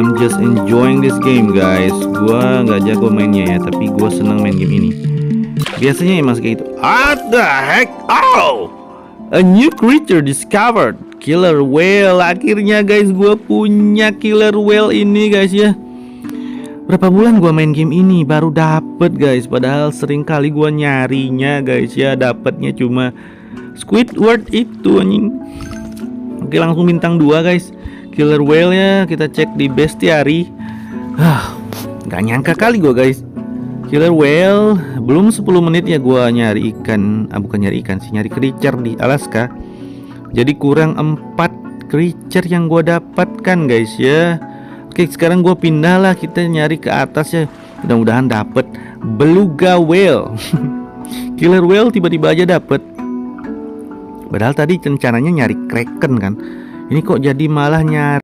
I'm just enjoying this game guys. Gua nggak jago mainnya ya, tapi gua senang main game ini. Biasanya ya mas kayak gitu. What the heck? Oh, a new creature discovered, killer whale. Akhirnya guys, gua punya killer whale ini guys ya. Berapa bulan gua main game ini baru dapet guys. Padahal sering kali gua nyarinya guys ya, dapetnya cuma Squidward itu anjing. Oke, langsung bintang 2 guys. Killer whale ya, kita cek di bestiary. Gak nyangka kali gue guys. Killer whale, belum 10 menit ya gue nyari ikan. Bukan nyari ikan sih, nyari creature di Alaska. Jadi kurang 4 creature yang gue dapatkan guys ya. Oke, sekarang gue pindah lah, kita nyari ke atas ya. Mudah-mudahan dapet beluga whale. Killer whale tiba-tiba aja dapet. Padahal tadi rencananya nyari kraken kan. Ini kok jadi malah nyari